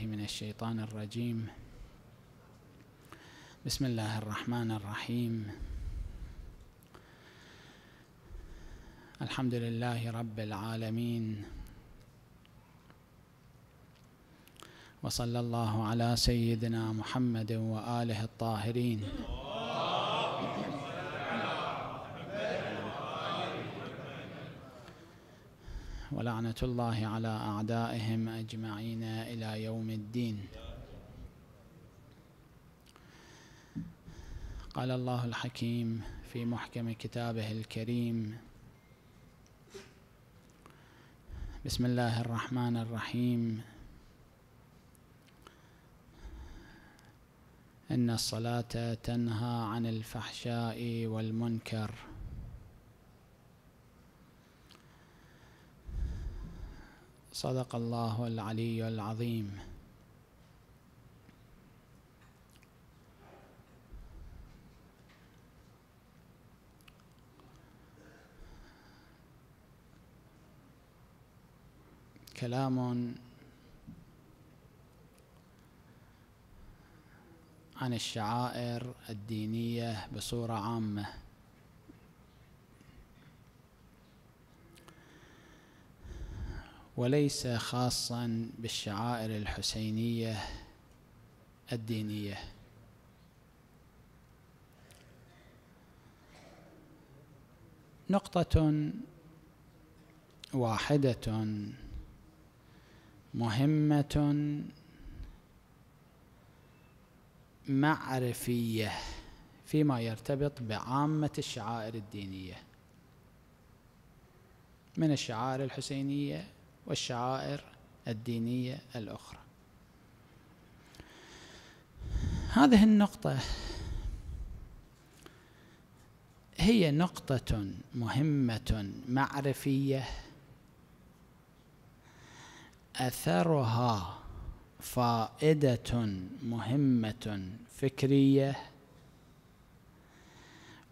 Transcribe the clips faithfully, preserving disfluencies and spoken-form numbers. بالله من الشيطان الرجيم. بسم الله الرحمن الرحيم. الحمد لله رب العالمين، وصلى الله على سيدنا محمد وآله الطاهرين. ولعنة الله على أعدائهم أجمعين إلى يوم الدين. قال الله الحكيم في محكم كتابه الكريم: بسم الله الرحمن الرحيم، إن الصلاة تنهى عن الفحشاء والمنكر صدق الله العلي العظيم. كلام عن الشعائر الدينية بصورة عامة، وليس خاصا بالشعائر الحسينية الدينية، نقطة واحدة مهمة معرفية فيما يرتبط بعامة الشعائر الدينية من الشعائر الحسينية والشعائر الدينية الأخرى. هذه النقطة هي نقطة مهمة معرفية أثرها فائدة مهمة فكرية،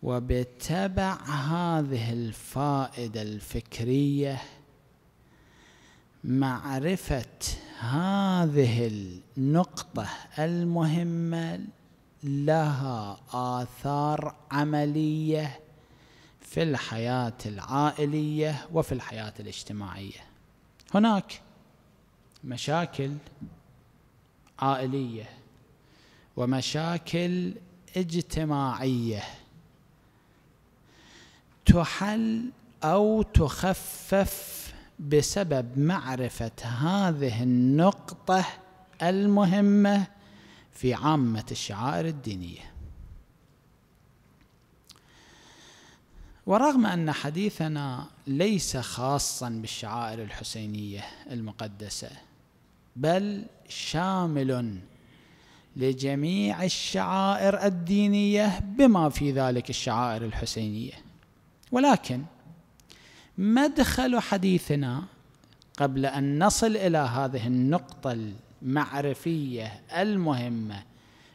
وبتبع هذه الفائدة الفكرية معرفة هذه النقطة المهمة لها آثار عملية في الحياة العائلية وفي الحياة الاجتماعية. هناك مشاكل عائلية ومشاكل اجتماعية تحل أو تخفف بسبب معرفة هذه النقطة المهمة في عامة الشعائر الدينية. ورغم أن حديثنا ليس خاصا بالشعائر الحسينية المقدسة، بل شامل لجميع الشعائر الدينية بما في ذلك الشعائر الحسينية، ولكن مدخل حديثنا قبل أن نصل إلى هذه النقطة المعرفية المهمة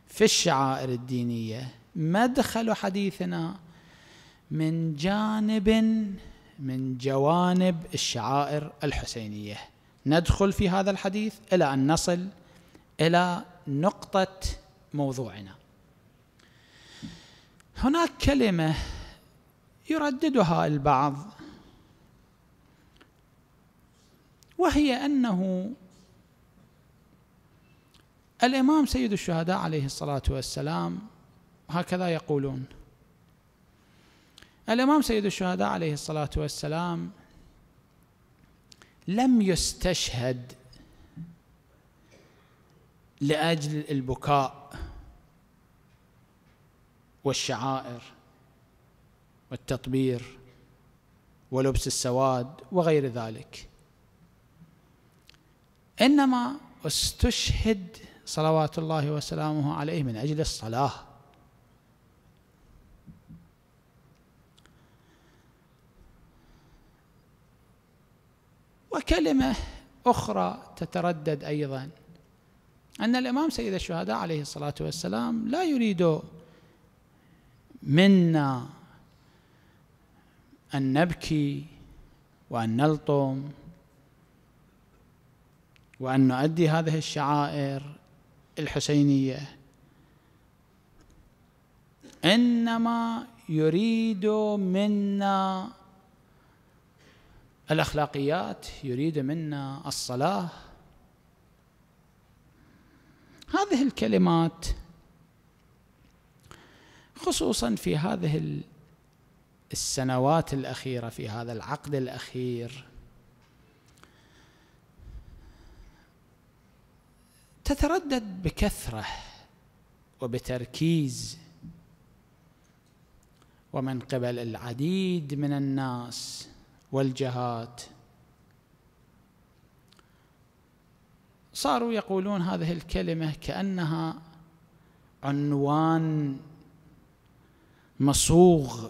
في الشعائر الدينية، مدخل حديثنا من جانب من جوانب الشعائر الحسينية. ندخل في هذا الحديث إلى أن نصل إلى نقطة موضوعنا. هناك كلمة يرددها البعض، وهي أنه الإمام سيد الشهداء عليه الصلاة والسلام، هكذا يقولون، الإمام سيد الشهداء عليه الصلاة والسلام لم يستشهد لأجل البكاء والشعائر والتطبير ولبس السواد وغير ذلك، إنما استشهد صلوات الله وسلامه عليه من أجل الصلاة. وكلمة أخرى تتردد أيضا، أن الإمام سيد الشهداء عليه الصلاة والسلام لا يريد منا أن نبكي وأن نلطم وأن نؤدي هذه الشعائر الحسينية، إنما يريد منا الأخلاقيات، يريد منا الصلاة. هذه الكلمات خصوصا في هذه السنوات الأخيرة، في هذا العقد الأخير، تتردد بكثرة وبتركيز ومن قبل العديد من الناس والجهات. صاروا يقولون هذه الكلمة كأنها عنوان مصوغ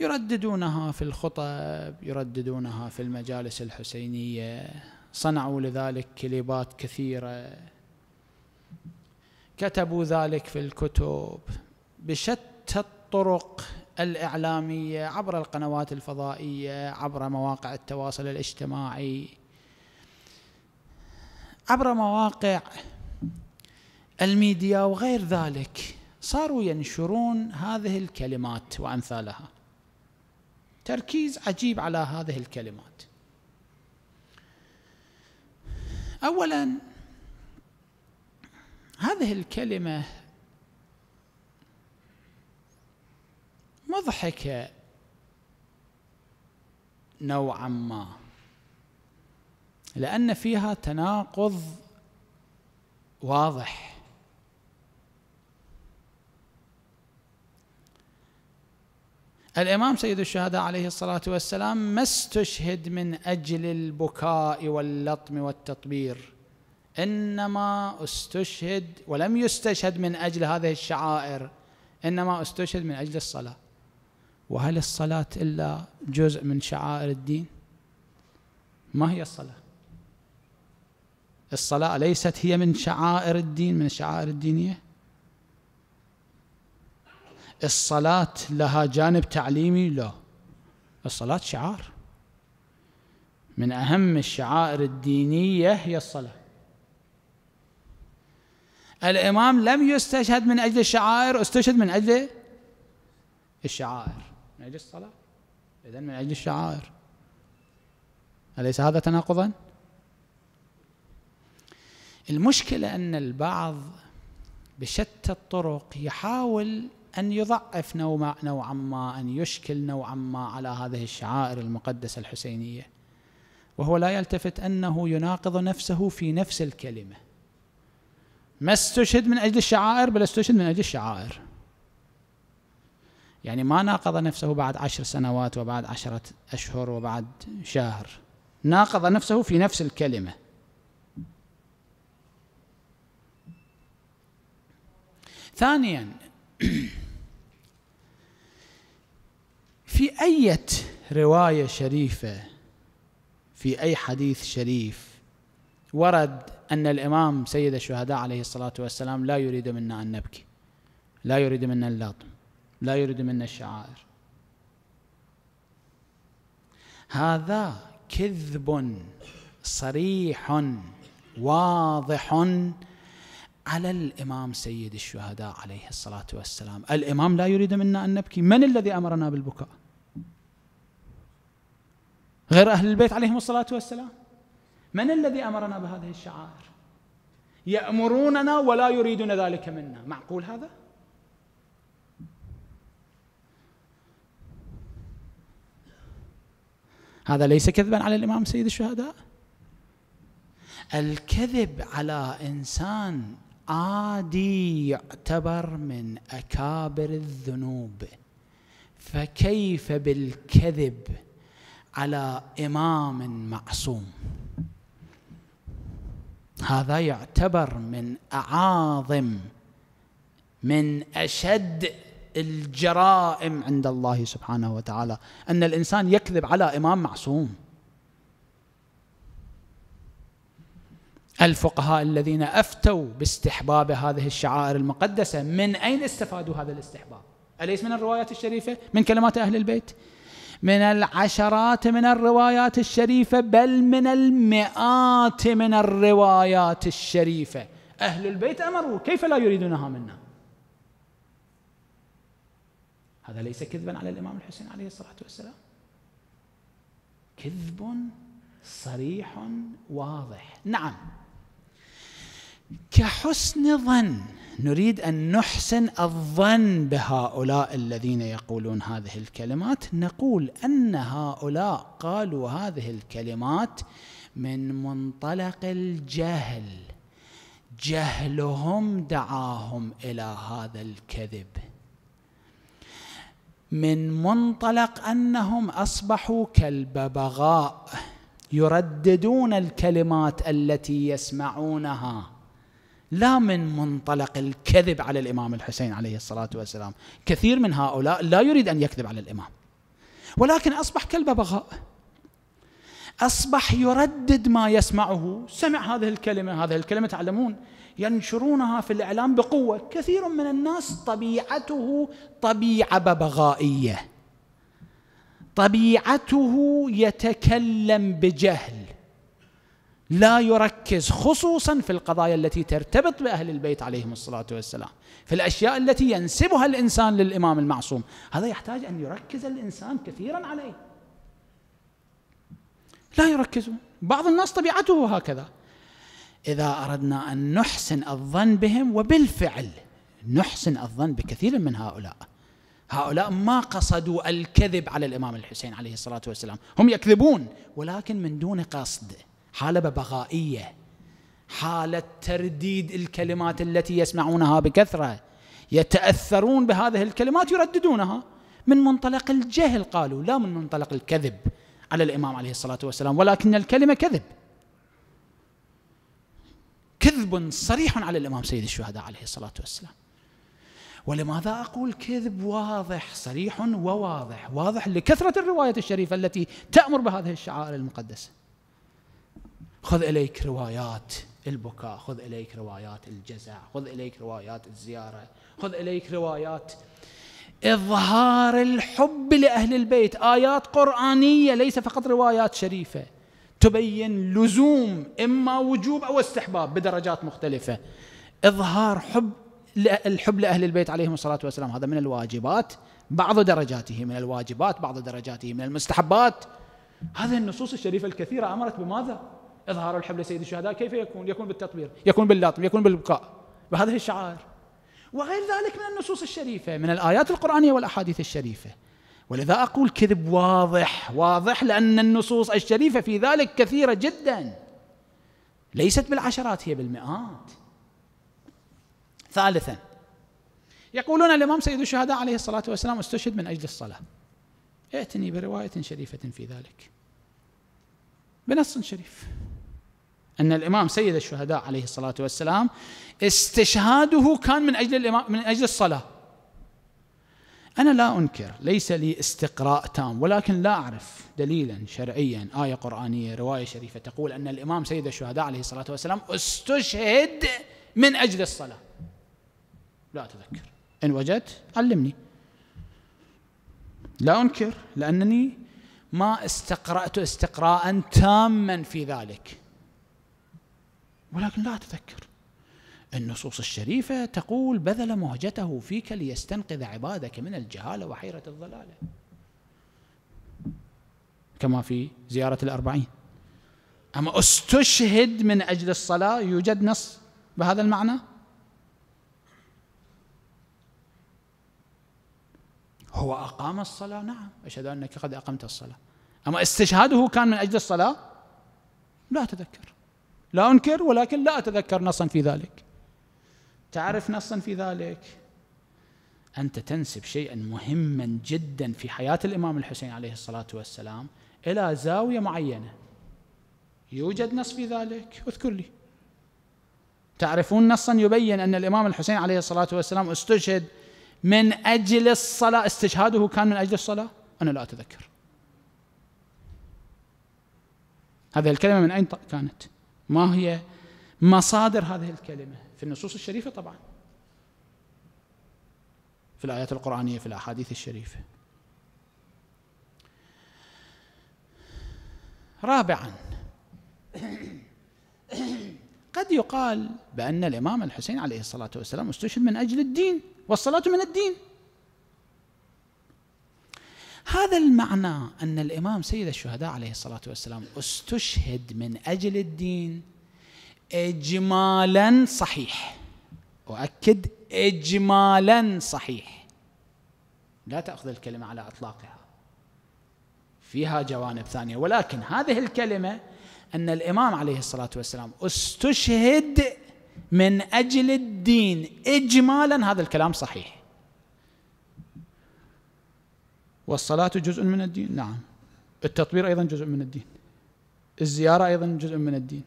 يرددونها في الخطب، يرددونها في المجالس الحسينية. صنعوا لذلك كليبات كثيرة، كتبوا ذلك في الكتب بشتى الطرق الإعلامية، عبر القنوات الفضائية، عبر مواقع التواصل الاجتماعي، عبر مواقع الميديا وغير ذلك. صاروا ينشرون هذه الكلمات وأمثالها، تركيز عجيب على هذه الكلمات. أولاً، هذه الكلمة مضحكة نوعاً ما، لأن فيها تناقض واضح. الإمام سيد الشهداء عليه الصلاة والسلام ما استشهد من أجل البكاء واللطم والتطبير، إنما استشهد ولم يستشهد من أجل هذه الشعائر، إنما استشهد من أجل الصلاة. وهل الصلاة إلا جزء من شعائر الدين؟ ما هي الصلاة؟ الصلاة ليست هي من شعائر الدين، من الشعائر الدينية؟ الصلاة لها جانب تعليمي؟ لا، الصلاة شعار، من أهم الشعائر الدينية هي الصلاة. الإمام لم يستشهد من أجل الشعائر، استشهد من أجل الشعائر، من أجل الصلاة، إذن من أجل الشعائر. أليس هذا تناقضا؟ المشكلة أن البعض بشتى الطرق يحاول أن يضعف نوعا ما، أن يشكل نوعا ما على هذه الشعائر المقدسة الحسينية، وهو لا يلتفت أنه يناقض نفسه في نفس الكلمة. ما استشهد من أجل الشعائر، بل استشهد من أجل الشعائر. يعني ما ناقض نفسه بعد عشر سنوات وبعد عشرة أشهر وبعد شهر، ناقض نفسه في نفس الكلمة. ثانيا، في أي رواية شريفة، في أي حديث شريف ورد أن الإمام سيد الشهداء عليه الصلاة والسلام لا يريد منا أن نبكي، لا يريد منا اللطم، لا يريد منا الشعائر؟ هذا كذب صريح واضح على الإمام سيد الشهداء عليه الصلاة والسلام. الإمام لا يريد منا أن نبكي، من الذي أمرنا بالبكاء؟ غير أهل البيت عليهم الصلاة والسلام؟ من الذي أمرنا بهذه الشعائر؟ يأمروننا ولا يريدون ذلك منا، معقول هذا؟ هذا ليس كذبا على الإمام سيد الشهداء؟ الكذب على إنسان عادي يعتبر من أكابر الذنوب، فكيف بالكذب على إمام معصوم؟ هذا يعتبر من أعاظم، من أشد الجرائم عند الله سبحانه وتعالى، أن الإنسان يكذب على إمام معصوم. الفقهاء الذين أفتوا باستحباب هذه الشعائر المقدسة، من أين استفادوا هذا الاستحباب؟ أليس من الروايات الشريفة، من كلمات أهل البيت؟ من العشرات من الروايات الشريفة، بل من المئات من الروايات الشريفة. أهل البيت أمروا، كيف لا يريدونها منا؟ هذا ليس كذبا على الإمام الحسين عليه الصلاة والسلام، كذب صريح واضح. نعم، كحسن ظن، نريد أن نحسن الظن بهؤلاء الذين يقولون هذه الكلمات، نقول أن هؤلاء قالوا هذه الكلمات من منطلق الجهل، جهلهم دعاهم إلى هذا الكذب، من منطلق أنهم أصبحوا كالببغاء يرددون الكلمات التي يسمعونها، لا من منطلق الكذب على الإمام الحسين عليه الصلاة والسلام. كثير من هؤلاء لا يريد أن يكذب على الإمام، ولكن أصبح كالببغاء، أصبح يردد ما يسمعه. سمع هذه الكلمة، هذه الكلمة تعلمون ينشرونها في الإعلام بقوة. كثير من الناس طبيعته طبيعة ببغائية، طبيعته يتكلم بجهل، لا يركز، خصوصا في القضايا التي ترتبط بأهل البيت عليهم الصلاة والسلام، في الأشياء التي ينسبها الإنسان للإمام المعصوم. هذا يحتاج أن يركز الإنسان كثيرا عليه، لا يركزون. بعض الناس طبيعته هكذا. إذا أردنا أن نحسن الظن بهم، وبالفعل نحسن الظن بكثير من هؤلاء، هؤلاء ما قصدوا الكذب على الإمام الحسين عليه الصلاة والسلام، هم يكذبون ولكن من دون قصد، حالة ببغائية، حالة ترديد الكلمات التي يسمعونها بكثرة، يتأثرون بهذه الكلمات يرددونها من منطلق الجهل، قالوا لا من منطلق الكذب على الإمام عليه الصلاة والسلام، ولكن الكلمة كذب، كذب صريح على الإمام سيد الشهداء عليه الصلاة والسلام. ولماذا أقول كذب واضح صريح وواضح؟ واضح لكثرة الرواية الشريفة التي تأمر بهذه الشعائر المقدسة. خذ إليك روايات البكاء، خذ إليك روايات الجزع، خذ إليك روايات الزيارة، خذ إليك روايات إظهار الحب لأهل البيت، آيات قرآنية ليس فقط روايات شريفة تبين لزوم، إما وجوب أو استحباب بدرجات مختلفة. إظهار حب الحب لأهل البيت عليهم الصلاة والسلام، هذا من الواجبات بعض درجاته، من الواجبات بعض درجاته، من المستحبات. هذه النصوص الشريفة الكثيرة أمرت بماذا؟ إظهار الحب لسيد الشهداء. كيف يكون؟ يكون بالتطبير، يكون باللاطم، يكون بالبكاء، بهذه الشعائر وغير ذلك من النصوص الشريفة، من الآيات القرآنية والأحاديث الشريفة. ولذا أقول كذب واضح واضح، لأن النصوص الشريفة في ذلك كثيرة جدا، ليست بالعشرات، هي بالمئات. ثالثا، يقولون الإمام سيد الشهداء عليه الصلاة والسلام استشهد من أجل الصلاة. ائتني برواية شريفة في ذلك، بنص شريف أن الإمام سيد الشهداء عليه الصلاة والسلام استشهاده كان من أجل الإمام، من أجل الصلاة. أنا لا أنكر، ليس لي استقراء تام، ولكن لا أعرف دليلا شرعيا، آية قرآنية، رواية شريفة تقول أن الإمام سيد الشهداء عليه الصلاة والسلام استشهد من أجل الصلاة. لا أتذكر، إن وجدت علمني. لا أنكر لأنني ما استقرأت استقراء تاما في ذلك، ولكن لا أتذكر. النصوص الشريفة تقول بذل مهجته فيك ليستنقذ عبادك من الجهالة وحيرة الضلالة، كما في زيارة الأربعين. أما استشهد من أجل الصلاة، يوجد نص بهذا المعنى؟ هو أقام الصلاة، نعم، أشهد أنك قد أقمت الصلاة. أما استشهاده كان من أجل الصلاة، لا أتذكر. لا أنكر ولكن لا أتذكر نصا في ذلك. تعرف نصا في ذلك؟ أنت تنسب شيئا مهما جدا في حياة الإمام الحسين عليه الصلاة والسلام إلى زاوية معينة، يوجد نص في ذلك، اذكر لي. تعرفون نصا يبين أن الإمام الحسين عليه الصلاة والسلام استشهد من أجل الصلاة، استشهاده كان من أجل الصلاة؟ أنا لا أتذكر. هذه الكلمة من أين كانت؟ ما هي مصادر هذه الكلمة؟ في النصوص الشريفة طبعا، في الآيات القرآنية، في الأحاديث الشريفة. رابعا، قد يقال بأن الإمام الحسين عليه الصلاة والسلام استشهد من أجل الدين والصلاة من الدين. هذا المعنى أن الإمام سيد الشهداء عليه الصلاة والسلام استشهد من أجل الدين إجمالا صحيح، أؤكد إجمالا صحيح، لا تأخذ الكلمة على إطلاقها، فيها جوانب ثانية، ولكن هذه الكلمة أن الإمام عليه الصلاة والسلام استشهد من أجل الدين إجمالا، هذا الكلام صحيح. والصلاة جزء من الدين، نعم، التطبير أيضا جزء من الدين، الزيارة أيضا جزء من الدين،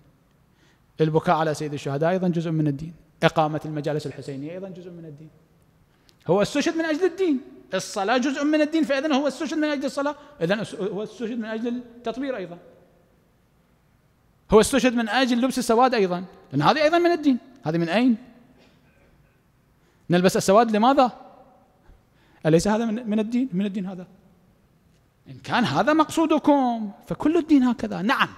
البكاء على سيد الشهداء أيضا جزء من الدين، إقامة المجالس الحسينية أيضا جزء من الدين. هو استشهد من أجل الدين، الصلاة جزء من الدين، فإذن هو استشهد من أجل الصلاة، إذن هو استشهد من أجل التطبير أيضا، هو استشهد من أجل لبس السواد أيضا، لأن هذه أيضا من الدين. هذه من أين؟ نلبس السواد لماذا؟ أليس هذا من الدين؟ من الدين هذا، إن كان هذا مقصودكم فكل الدين هكذا. نعم،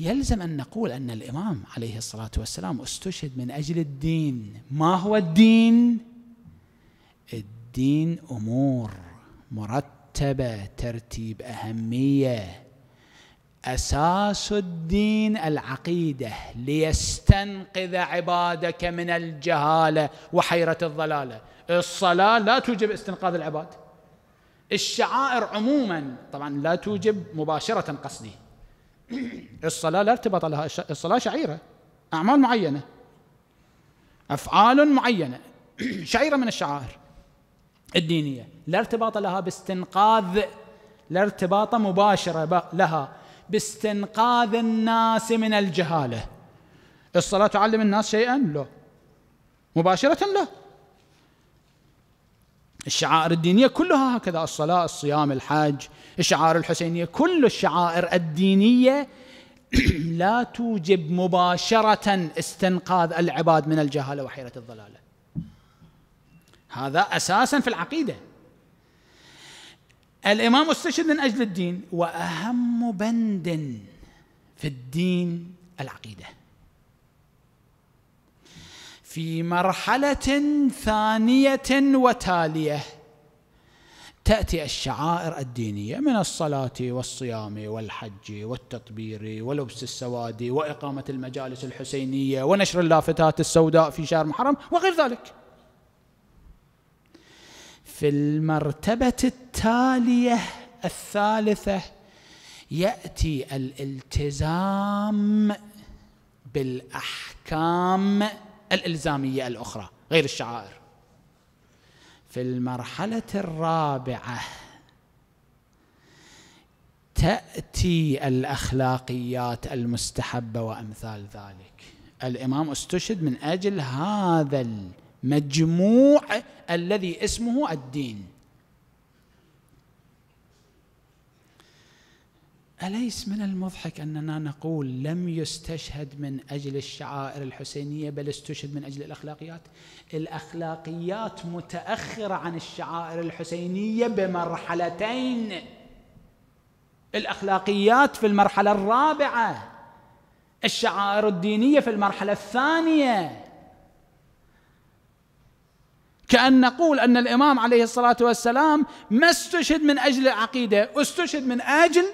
يلزم أن نقول أن الإمام عليه الصلاة والسلام استشهد من أجل الدين. ما هو الدين؟ الدين أمور مرتبة ترتيب أهمية. أساس الدين العقيدة، ليستنقذ عبادك من الجهالة وحيرة الضلالة. الصلاة لا توجب استنقاذ العباد، الشعائر عموما طبعا لا توجب مباشرة، قصدي الصلاة لا ارتباط لها، الصلاة شعيرة، أعمال معينة، أفعال معينة، شعيرة من الشعائر الدينية، لا ارتباط لها باستنقاذ، لا ارتباط مباشرة لها باستنقاذ الناس من الجهالة. الصلاة تعلم الناس شيئا؟ لا، مباشرة لا. الشعائر الدينية كلها هكذا، الصلاة، الصيام، الحج، الشعائر الحسينية، كل الشعائر الدينية لا توجب مباشرة استنقاذ العباد من الجهالة وحيرة الضلالة. هذا أساسا في العقيدة. الإمام استشهد من أجل الدين، وأهم بند في الدين العقيدة. في مرحلة ثانية وتالية تأتي الشعائر الدينية من الصلاة والصيام والحج والتطبير ولبس السواد وإقامة المجالس الحسينية ونشر اللافتات السوداء في شهر محرم وغير ذلك. في المرتبة التالية الثالثة يأتي الالتزام بالأحكام الإلزامية الأخرى غير الشعائر. في المرحلة الرابعة تأتي الأخلاقيات المستحبة وأمثال ذلك. الإمام استشهد من أجل هذا المجموع الذي اسمه الدين. أليس من المضحك أننا نقول لم يستشهد من أجل الشعائر الحسينية بل استشهد من أجل الأخلاقيات؟ الأخلاقيات متأخرة عن الشعائر الحسينية بمرحلتين. الأخلاقيات في المرحلة الرابعة، الشعائر الدينية في المرحلة الثانية. كأن نقول أن الإمام عليه الصلاة والسلام ما استشهد من أجل العقيدة، استشهد من أجل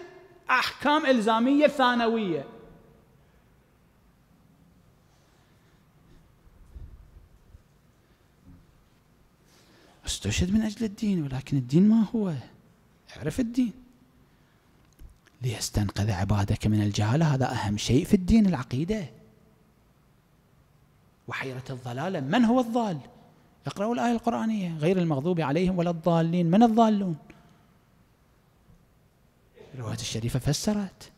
أحكام إلزامية ثانوية. استشهد من أجل الدين، ولكن الدين ما هو؟ اعرف الدين. ليستنقذ عبادك من الجهالة، هذا أهم شيء في الدين العقيدة. وحيرة الضلالة، من هو الضال؟ اقرأوا الآية القرآنية، غير المغضوب عليهم ولا الضالين، من الضالون؟ الرواية الشريفة فسرت.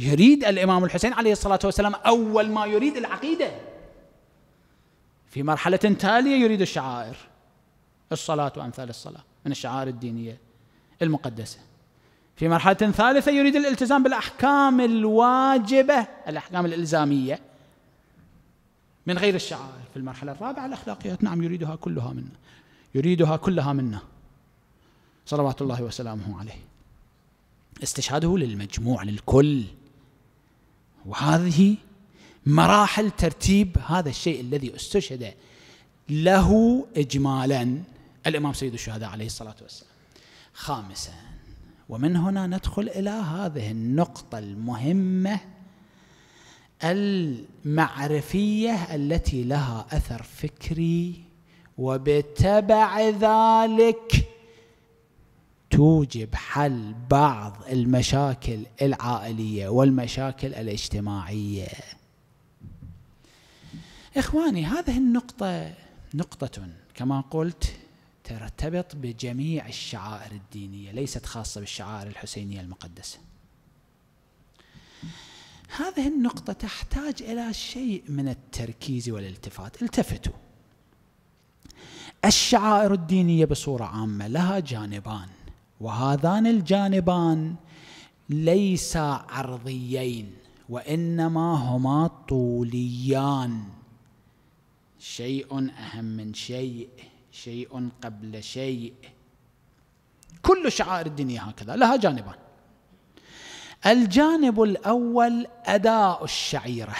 يريد الإمام الحسين عليه الصلاة والسلام أول ما يريد العقيدة، في مرحلة تالية يريد الشعائر، الصلاة وأمثال الصلاة من الشعائر الدينية المقدسة. في مرحلة ثالثة يريد الالتزام بالأحكام الواجبة، الأحكام الإلزامية من غير الشعائر. في المرحلة الرابعة الأخلاقيات، نعم، يريدها كلها منا، يريدها كلها منا صلوات الله وسلامه عليه. استشهاده للمجموع للكل. وهذه مراحل ترتيب هذا الشيء الذي استشهد له إجمالا الإمام سيد الشهداء عليه الصلاة والسلام. خامسا، ومن هنا ندخل إلى هذه النقطة المهمة المعرفية التي لها أثر فكري، وبتبع ذلك توجب حل بعض المشاكل العائلية والمشاكل الاجتماعية. إخواني، هذه النقطة نقطة كما قلت ترتبط بجميع الشعائر الدينية، ليست خاصة بالشعائر الحسينية المقدسة. هذه النقطة تحتاج إلى شيء من التركيز والالتفات. التفتوا، الشعائر الدينية بصورة عامة لها جانبان، وهذان الجانبان ليس عرضيين وإنما هما طوليان، شيء أهم من شيء، شيء قبل شيء. كل شعائر الدنيا هكذا لها جانبان. الجانب الأول أداء الشعيرة،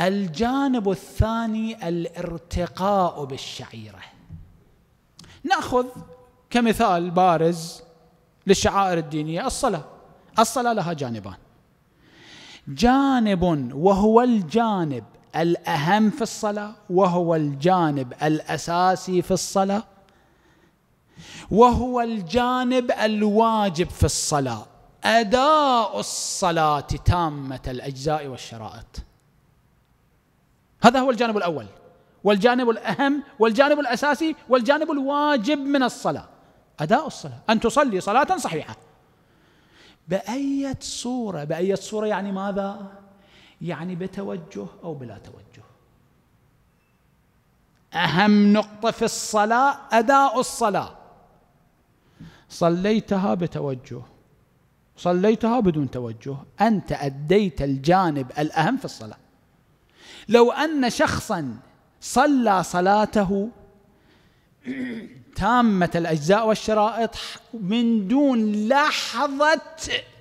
الجانب الثاني الارتقاء بالشعيرة. نأخذ كمثال بارز للشعائر الدينية الصلاة. الصلاة لها جانبان، جانب وهو الجانب الأهم في الصلاة، وهو الجانب الأساسي في الصلاة، وهو الجانب الواجب في الصلاة، أداء الصلاة تامة الأجزاء والشرائط. هذا هو الجانب الأول، والجانب الأهم والجانب الأساسي والجانب الواجب من الصلاة، أداء الصلاة، أن تصلي صلاة صحيحة بأية صورة. بأية صورة يعني ماذا؟ يعني بتوجه أو بلا توجه. أهم نقطة في الصلاة أداء الصلاة، صليتها بتوجه، صليتها بدون توجه، أنت أديت الجانب الأهم في الصلاة. لو أن شخصا صلى صلاته تامة الأجزاء والشرائط من دون لحظة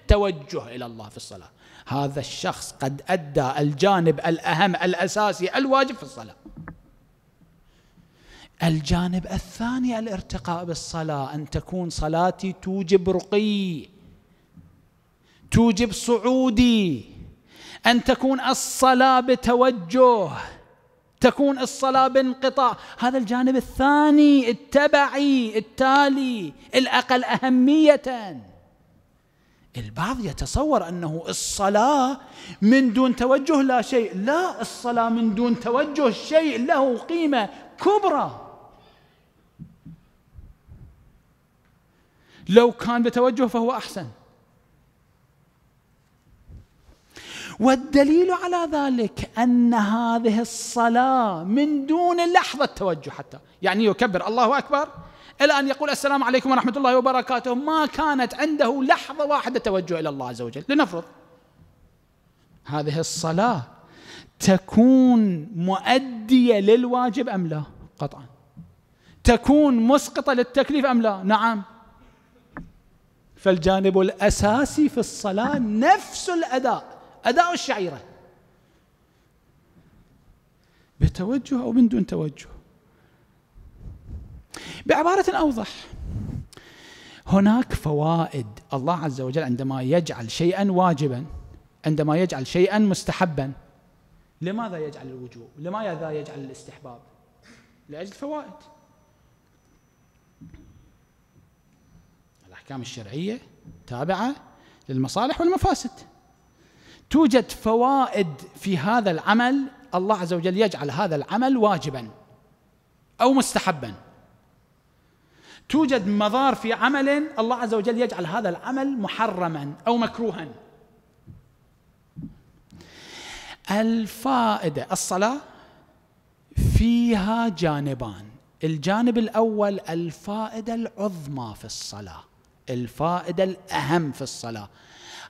توجه إلى الله في الصلاة، هذا الشخص قد أدى الجانب الأهم الأساسي الواجب في الصلاة. الجانب الثاني الارتقاء بالصلاة، أن تكون صلاتي توجب رقي، توجب صعودي، أن تكون الصلاة بتوجه، تكون الصلاة بانقطاع. هذا الجانب الثاني التبعي التالي الأقل أهمية. البعض يتصور أنه الصلاة من دون توجه لا شيء، لا، الصلاة من دون توجه شيء له قيمة كبرى. لو كان بتوجه فهو أحسن. والدليل على ذلك أن هذه الصلاة من دون لحظة توجه حتى، يعني يكبر الله أكبر إلى أن يقول السلام عليكم ورحمة الله وبركاته، ما كانت عنده لحظة واحدة توجه إلى الله عز وجل. لنفرض هذه الصلاة تكون مؤدية للواجب أم لا؟ قطعا. تكون مسقطة للتكليف أم لا؟ نعم. فالجانب الأساسي في الصلاة نفس الأداء، أداء الشعيرة، بتوجه أو من دون توجه. بعبارة أوضح، هناك فوائد الله عز وجل عندما يجعل شيئا واجبا، عندما يجعل شيئا مستحبا. لماذا يجعل الوجوب؟ لماذا يجعل الاستحباب؟ لأجل فوائد. الأحكام الشرعية تابعة للمصالح والمفاسد، توجد فوائد في هذا العمل، الله عز وجل يجعل هذا العمل واجبا أو مستحبا. توجد مضار في عمل، الله عز وجل يجعل هذا العمل محرما أو مكروها. الفائدة، الصلاة فيها جانبان، الجانب الأول الفائدة العظمى في الصلاة، الفائدة الأهم في الصلاة،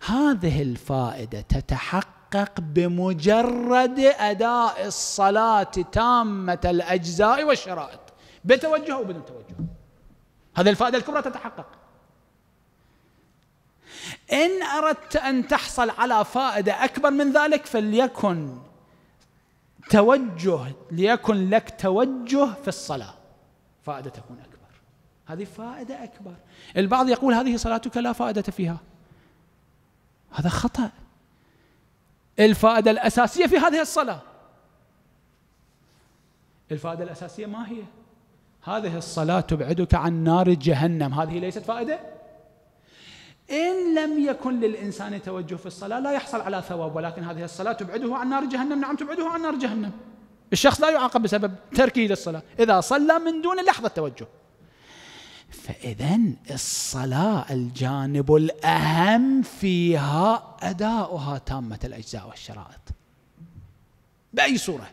هذه الفائدة تتحقق بمجرد أداء الصلاة تامة الأجزاء والشرائط، بتوجه أو بدون توجه، هذه الفائدة الكبرى تتحقق. إن أردت أن تحصل على فائدة أكبر من ذلك فليكن توجه ليكن لك توجه في الصلاة، فائدة تكون أكبر. هذه فائدة أكبر. البعض يقول هذه صلاتك لا فائدة فيها، هذا خطأ. الفائدة الأساسية في هذه الصلاة، الفائدة الأساسية ما هي؟ هذه الصلاة تبعدك عن نار جهنم، هذه ليست فائدة؟ إن لم يكن للإنسان توجه في الصلاة لا يحصل على ثواب، ولكن هذه الصلاة تبعده عن نار جهنم. نعم تبعده عن نار جهنم، الشخص لا يعاقب بسبب تركه للصلاة إذا صلى من دون لحظة توجه. فإذن الصلاة الجانب الأهم فيها أداؤها تامة الأجزاء والشرائط بأي صورة.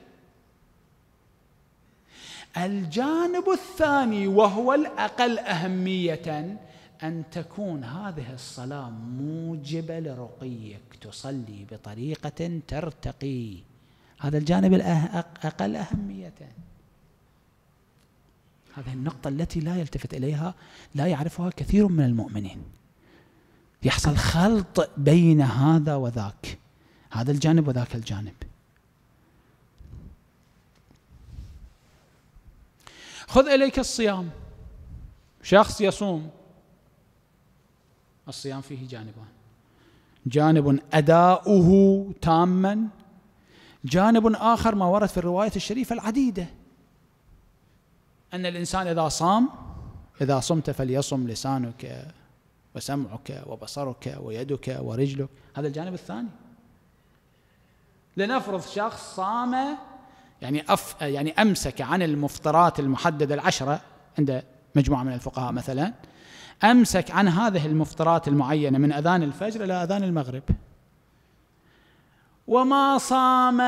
الجانب الثاني وهو الأقل أهمية أن تكون هذه الصلاة موجبة لرقيك، تصلي بطريقة ترتقي، هذا الجانب الأقل أهمية. هذه النقطة التي لا يلتفت إليها، لا يعرفها كثير من المؤمنين، يحصل خلط بين هذا وذاك، هذا الجانب وذاك الجانب. خذ إليك الصيام، شخص يصوم، الصيام فيه جانبان، جانب أداؤه تاما، جانب آخر ما ورد في الرواية الشريفة العديدة أن الإنسان إذا صام، إذا صمت فليصم لسانك وسمعك وبصرك ويدك ورجلك، هذا الجانب الثاني. لنفرض شخص صام يعني أف يعني أمسك عن المفطرات المحددة العشرة عند مجموعة من الفقهاء مثلا، أمسك عن هذه المفطرات المعينة من أذان الفجر إلى أذان المغرب، وما صام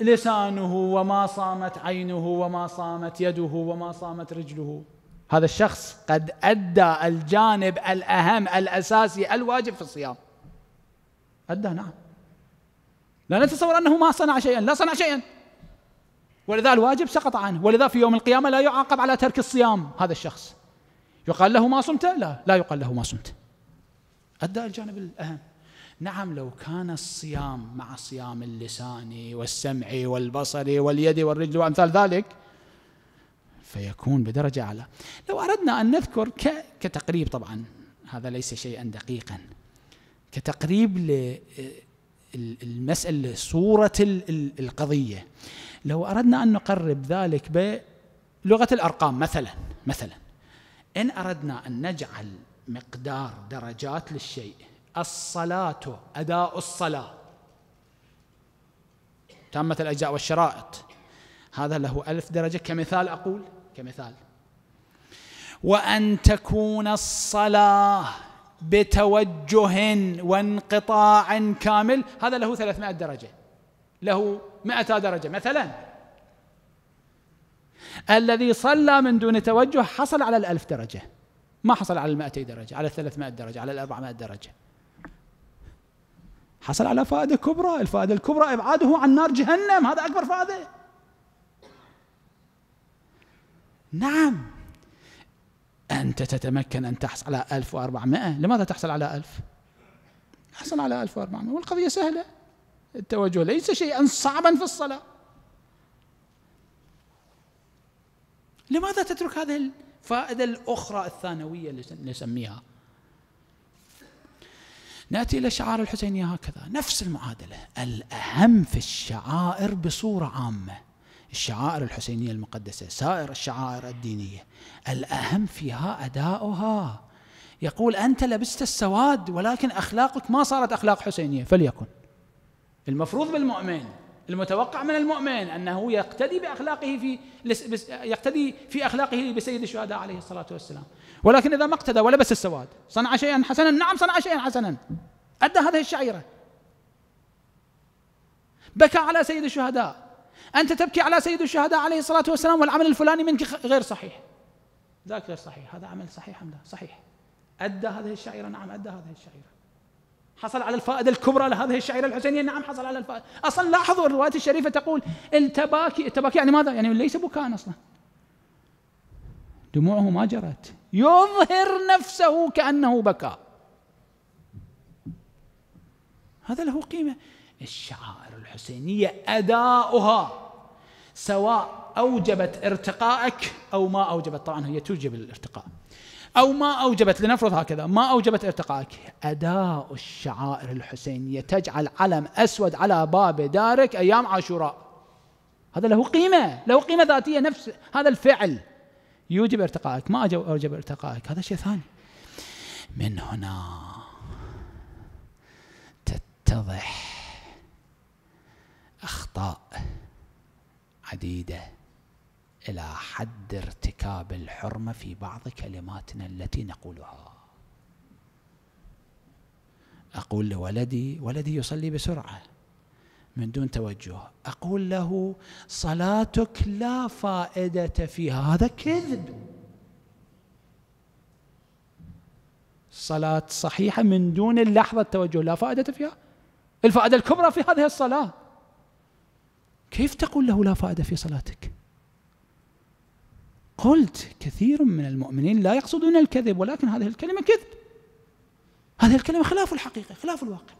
لسانه وما صامت عينه وما صامت يده وما صامت رجله، هذا الشخص قد أدى الجانب الأهم الأساسي الواجب في الصيام، أدى. نعم، لا نتصور أنه ما صنع شيئا، لا صنع شيئا، ولذا الواجب سقط عنه، ولذا في يوم القيامة لا يعاقب على ترك الصيام. هذا الشخص يقال له ما صمت؟ لا، لا يقال له ما صمت، أدى الجانب الأهم. نعم، لو كان الصيام مع صيام اللسان والسمع والبصر واليد والرجل وأمثال ذلك فيكون بدرجة أعلى. لو أردنا أن نذكر كتقريب، طبعا هذا ليس شيئا دقيقا، كتقريب للمسألة صورة القضية، لو أردنا أن نقرب ذلك بلغة الأرقام مثلا، مثلا إن أردنا أن نجعل مقدار درجات للشيء، الصلاة أداء الصلاة تامة الأجزاء والشرائط، هذا له ألف درجة كمثال، أقول كمثال. وأن تكون الصلاة بتوجه وانقطاع كامل، هذا له ثلاثمائة درجة، له مائة درجة مثلا. الذي صلى من دون توجه حصل على الألف درجة، ما حصل على المائتي درجة، على الثلاثمائة درجة، على الأربعمائة درجة، حصل على فائدة كبرى. الفائدة الكبرى إبعاده عن نار جهنم، هذا أكبر فائدة. نعم، أنت تتمكن أن تحصل على ألف وأربعمائة، لماذا تحصل على ألف؟ حصل على ألف وأربعمائة، والقضية سهلة، التوجه ليس شيئا صعبا في الصلاة. لماذا تترك هذه الفائدة الأخرى الثانوية اللي نسميها؟ نأتي إلى شعار الحسينية هكذا، نفس المعادلة، الأهم في الشعائر بصورة عامة، الشعائر الحسينية المقدسة، سائر الشعائر الدينية، الأهم فيها أداؤها. يقول أنت لبست السواد ولكن أخلاقك ما صارت أخلاق حسينية، فليكن المفروض بالمؤمن، المتوقع من المؤمن أنه يقتدي بأخلاقه في يقتدي في أخلاقه بسيد الشهداء عليه الصلاة والسلام، ولكن إذا ما اقتدى ولبس السواد، صنع شيئا حسنا، نعم صنع شيئا حسنا، أدى هذه الشعيرة، بكى على سيد الشهداء، أنت تبكي على سيد الشهداء عليه الصلاة والسلام والعمل الفلاني منك غير صحيح، ذاك غير صحيح، هذا عمل صحيح أم لا؟ صحيح، أدى هذه الشعيرة، نعم أدى هذه الشعيرة، حصل على الفائدة الكبرى لهذه الشعيرة الحسينية، نعم حصل على الفائدة. أصلا لاحظوا الرواية الشريفة تقول التباكي، التباكي يعني ماذا؟ يعني ليس بكاء أصلا، دموعه ما جرت، يظهر نفسه كأنه بكى، هذا له قيمة. الشعائر الحسينية أداؤها سواء أوجبت ارتقائك أو ما أوجبت، طبعا هي توجب الارتقاء، أو ما أوجبت، لنفرض هكذا ما أوجبت ارتقائك، أداء الشعائر الحسينية تجعل علم أسود على باب دارك أيام عاشوراء، هذا له قيمة، له قيمة ذاتية، نفس هذا الفعل يوجب ارتقائك، ما أوجب ارتقائك هذا شيء ثاني. من هنا تتضح أخطاء عديدة إلى حد ارتكاب الحرمة في بعض كلماتنا التي نقولها. أقول لولدي، ولدي يصلي بسرعة من دون توجه، أقول له صلاتك لا فائدة فيها، هذا كذب. صلاة صحيحة من دون اللحظة توجه لا فائدة فيها، الفائدة الكبرى في هذه الصلاة، كيف تقول له لا فائدة في صلاتك؟ قلت كثير من المؤمنين لا يقصدون الكذب، ولكن هذه الكلمة كذب، هذه الكلمة خلاف الحقيقة، خلاف الواقع.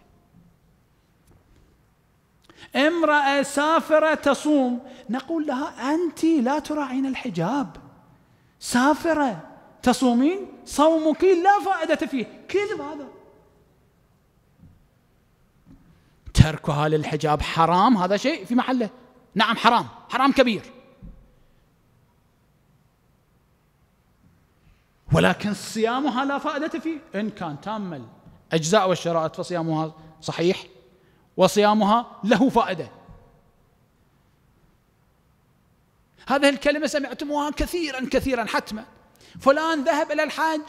امرأة سافرة تصوم، نقول لها أنت لا تراعين الحجاب، سافرة تصومين، صومك لا فائدة فيه، كذب هذا. تركها للحجاب حرام، هذا شيء في محله، نعم حرام، حرام كبير، ولكن صيامها لا فائدة فيه، إن كان تام الأجزاء والشرائط فصيامها صحيح وصيامها له فائدة. هذه الكلمة سمعتموها كثيرا كثيرا حتما، فلان ذهب إلى الحاج،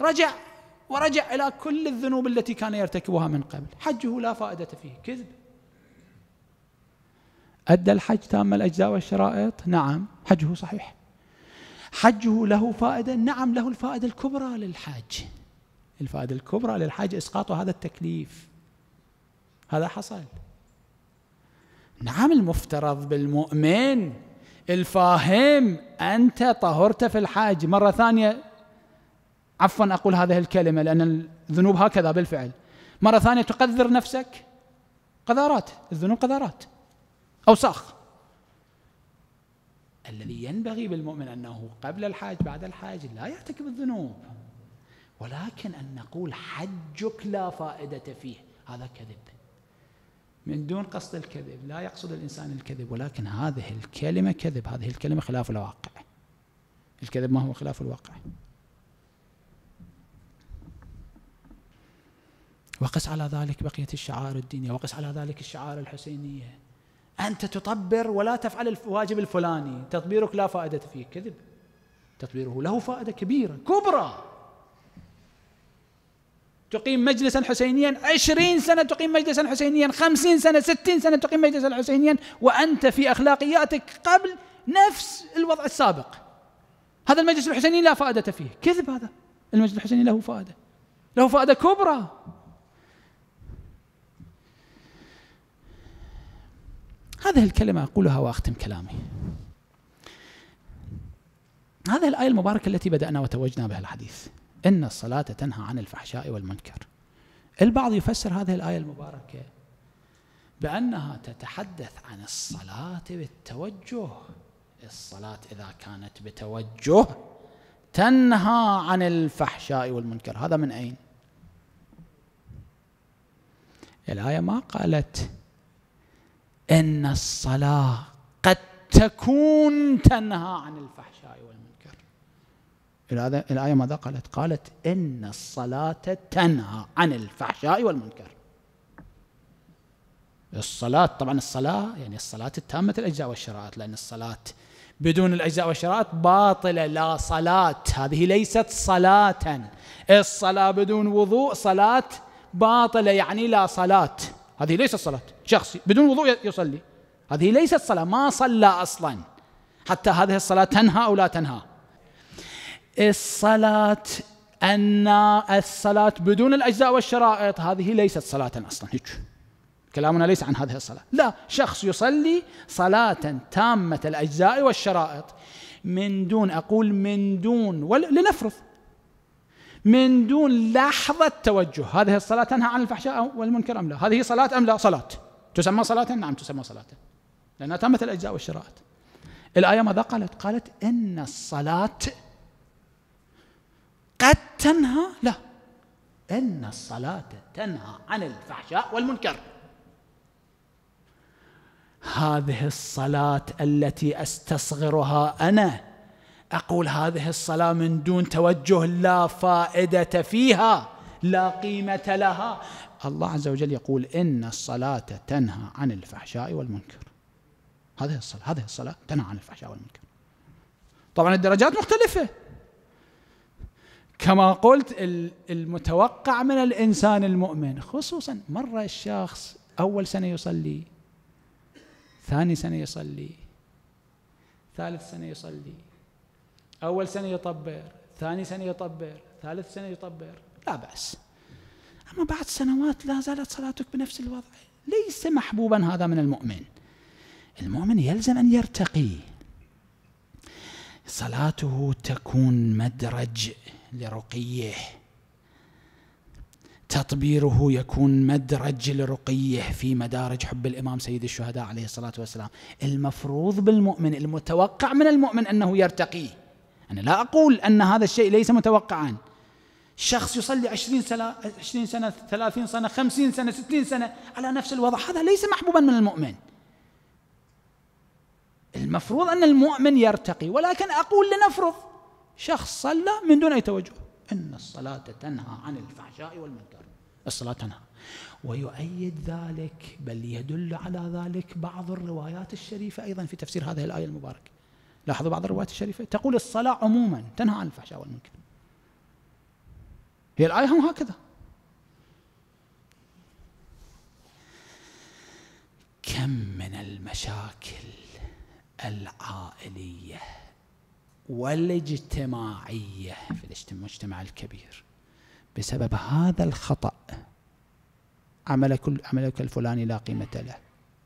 رجع ورجع إلى كل الذنوب التي كان يرتكبها من قبل، حجه لا فائدة فيه، كذب. أدى الحج تام الأجزاء والشرائط؟ نعم، حجه صحيح. حجه له فائدة؟ نعم له الفائدة الكبرى للحاج، الفائدة الكبرى للحاج إسقاط هذا التكليف، هذا حصل. نعم المفترض بالمؤمن الفاهم أنت طهرت في الحاج، مرة ثانية عفوا أقول هذه الكلمة لأن الذنوب هكذا بالفعل، مرة ثانية تقذر نفسك قذارات، الذنوب قذارات أوساخ. الذي ينبغي بالمؤمن أنه قبل الحاج بعد الحاج لا يرتكب الذنوب، ولكن أن نقول حجك لا فائدة فيه هذا كذب من دون قصد الكذب، لا يقصد الإنسان الكذب، ولكن هذه الكلمة كذب، هذه الكلمة خلاف الواقع. الكذب ما هو خلاف الواقع. وقس على ذلك بقية الشعائر الدينية، وقس على ذلك الشعائر الحسينية، أنت تطبر ولا تفعل الواجب الفلاني، تطبيرك لا فائدة فيه، كذب. تطبيره له فائدة كبيرة كبرى، تقيم مجلسا حسينيا عشرين سنة، تقيم مجلسا حسينيا خمسين سنة، ستين سنة، تقيم مجلسا حسينيا وأنت في أخلاقياتك قبل نفس الوضع السابق، هذا المجلس الحسيني لا فائدة فيه، كذب. هذا المجلس الحسيني له فائدة، له فائدة كبرى. هذه الكلمة أقولها وأختم كلامي. هذه الآية المباركة التي بدأنا وتوجنا بها الحديث، إن الصلاة تنهى عن الفحشاء والمنكر. البعض يفسر هذه الآية المباركة بأنها تتحدث عن الصلاة بالتوجه، الصلاة إذا كانت بتوجه تنهى عن الفحشاء والمنكر. هذا من أين؟ الآية ما قالت إن الصلاة قد تكون تنهى عن الفحشاء والمنكر. الآية ماذا قالت؟ قالت إن الصلاة تنهى عن الفحشاء والمنكر. الصلاة طبعا، الصلاة يعني الصلاة التامة الأجزاء والشرائط، لأن الصلاة بدون الأجزاء والشرائط باطلة، لا صلاة، هذه ليست صلاة. الصلاة بدون وضوء صلاة باطلة، يعني لا صلاة، هذه ليست صلاة. شخص بدون وضوء يصلي، هذه ليست صلاة، ما صلى أصلا. حتى هذه الصلاة تنهى أو لا تنهى؟ الصلاة أن الصلاة بدون الأجزاء والشرائط هذه ليست صلاة أصلا، هيك كلامنا ليس عن هذه الصلاة. لا، شخص يصلي صلاة تامة الأجزاء والشرائط من دون، أقول من دون، ولنفرض من دون لحظة توجه. هذه الصلاة تنهى عن الفحشاء والمنكر أم لا؟ هذه صلاة أم لا؟ صلاة. تسمى صلاة؟ نعم تسمى صلاة، لأنها تمت الأجزاء والشراءات. الآية ماذا قالت؟ قالت إن الصلاة قد تنهى، لا، إن الصلاة تنهى عن الفحشاء والمنكر. هذه الصلاة التي أستصغرها أنا، أقول هذه الصلاة من دون توجه لا فائدة فيها، لا قيمة لها. الله عز وجل يقول إن الصلاة تنهى عن الفحشاء والمنكر. هذه الصلاة، هذه الصلاة تنهى عن الفحشاء والمنكر. طبعا الدرجات مختلفة، كما قلت المتوقع من الإنسان المؤمن، خصوصا مرة الشخص أول سنة يصلي، ثاني سنة يصلي، ثالث سنة يصلي، أول سنة يطبر، ثاني سنة يطبر، ثالث سنة يطبر، لا بأس. أما بعد سنوات لا زالت صلاتك بنفس الوضع، ليس محبوبا هذا من المؤمن. المؤمن يلزم أن يرتقي، صلاته تكون مدرج لرقيه، تطبيره يكون مدرج لرقيه في مدارج حب الإمام سيد الشهداء عليه الصلاة والسلام. المفروض بالمؤمن، المتوقع من المؤمن أنه يرتقي. أنا لا أقول أن هذا الشيء ليس متوقعا. شخص يصلي عشرين سنة، عشرين سنة، ثلاثين سنة، خمسين سنة، ستين سنة على نفس الوضع، هذا ليس محبوبا من المؤمن. المفروض أن المؤمن يرتقي. ولكن أقول لنفرض شخص صلى من دون أي توجه، إن الصلاة تنهى عن الفحشاء والمنكر، الصلاة تنهى. ويؤيد ذلك بل يدل على ذلك بعض الروايات الشريفة أيضا في تفسير هذه الآية المباركة. لاحظوا بعض الروايات الشريفة تقول الصلاة عموما تنهى عن الفحشاء والمنكر، هي الآية هم هكذا. كم من المشاكل العائلية والاجتماعية في المجتمع الكبير بسبب هذا الخطأ، عملك عملك الفلاني لا قيمة له.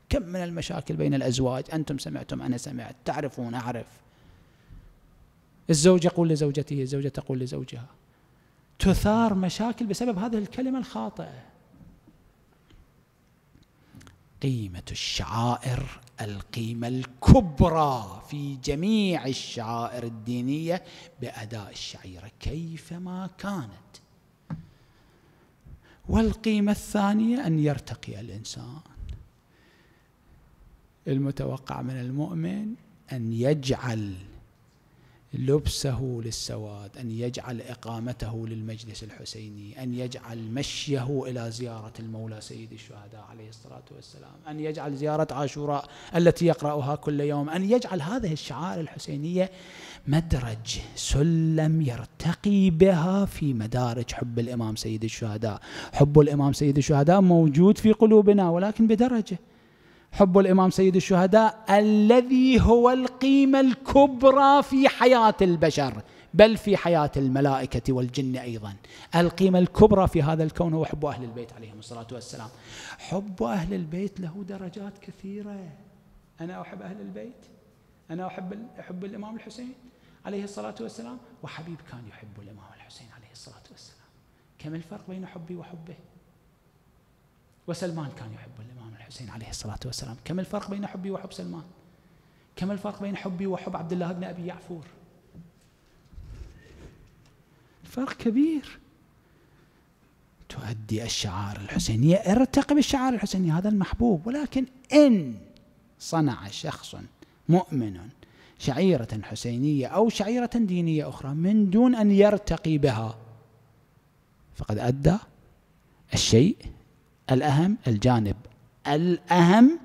كم من المشاكل بين الأزواج، أنتم سمعتم، أنا سمعت، تعرفون، أعرف. الزوج يقول لزوجته، الزوجة تقول لزوجها، تثار مشاكل بسبب هذه الكلمة الخاطئة. قيمة الشعائر، القيمة الكبرى في جميع الشعائر الدينية بأداء الشعيرة كيفما كانت. والقيمة الثانية أن يرتقي الإنسان. المتوقع من المؤمن أن يجعل لبسه للسواد، أن يجعل إقامته للمجلس الحسيني، أن يجعل مشيه إلى زيارة المولى سيد الشهداء عليه الصلاة والسلام، أن يجعل زيارة عاشوراء التي يقرأها كل يوم، أن يجعل هذه الشعائر الحسينية مدرج، سلم يرتقي بها في مدارج حب الإمام سيد الشهداء. حب الإمام سيد الشهداء موجود في قلوبنا ولكن بدرجة. حب الإمام سيد الشهداء الذي هو القيمة الكبرى في حياة البشر بل في حياة الملائكة والجن أيضا، القيمة الكبرى في هذا الكون هو حب أهل البيت عليهم الصلاة والسلام. حب أهل البيت له درجات كثيرة. أنا أحب أهل البيت، أنا أحب أحب الإمام الحسين عليه الصلاة والسلام، وحبيب كان يحب الإمام الحسين عليه الصلاة والسلام. كم الفرق بين حبي وحبه؟ وسلمان كان يحب الإمام الحسين عليه الصلاة والسلام، كم الفرق بين حبي وحب سلمان؟ كم الفرق بين حبي وحب عبد الله بن أبي يعفور؟ فرق كبير. تؤدي الشعائر الحسينية، ارتقي بالشعائر الحسينية، هذا المحبوب. ولكن إن صنع شخص مؤمن شعيرة حسينية أو شعيرة دينية أخرى من دون أن يرتقي بها فقد أدى الشيء الأهم، الجانب الأهم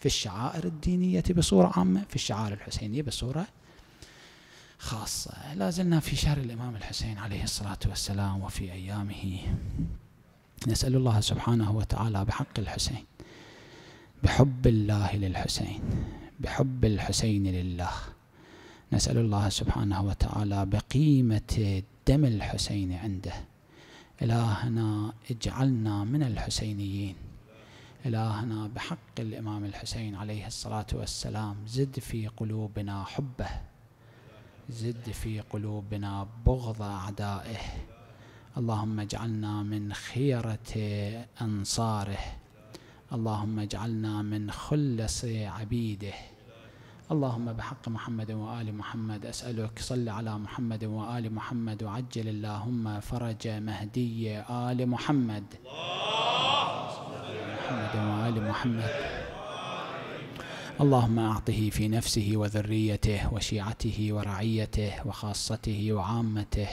في الشعائر الدينية بصورة عامة، في الشعائر الحسينية بصورة خاصة. لا زلنا في شهر الإمام الحسين عليه الصلاة والسلام وفي أيامه، نسأل الله سبحانه وتعالى بحق الحسين، بحب الله للحسين، بحب الحسين لله، نسأل الله سبحانه وتعالى بقيمة دم الحسين عنده. إلهنا اجعلنا من الحسينيين. إلهنا بحق الإمام الحسين عليه الصلاة والسلام زد في قلوبنا حبه، زد في قلوبنا بغض أعدائه، اللهم اجعلنا من خيرة أنصاره، اللهم اجعلنا من خلص عبيده. اللهم بحق محمد وآل محمد أسألك صل على محمد وآل محمد، وعجل اللهم فرج مهدي آل محمد، محمد وآل محمد. اللهم أعطه في نفسه وذريته وشيعته ورعيته وخاصته وعامته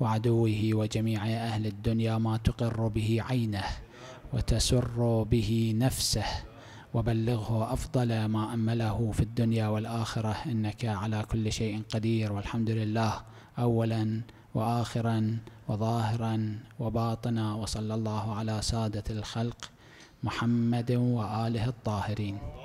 وعدوه وجميع أهل الدنيا ما تقر به عينه وتسر به نفسه، وبلغه أفضل ما أمله في الدنيا والآخرة، إنك على كل شيء قدير. والحمد لله أولا وآخرا وظاهرا وباطنا، وصلى الله على سادة الخلق محمد وآله الطاهرين.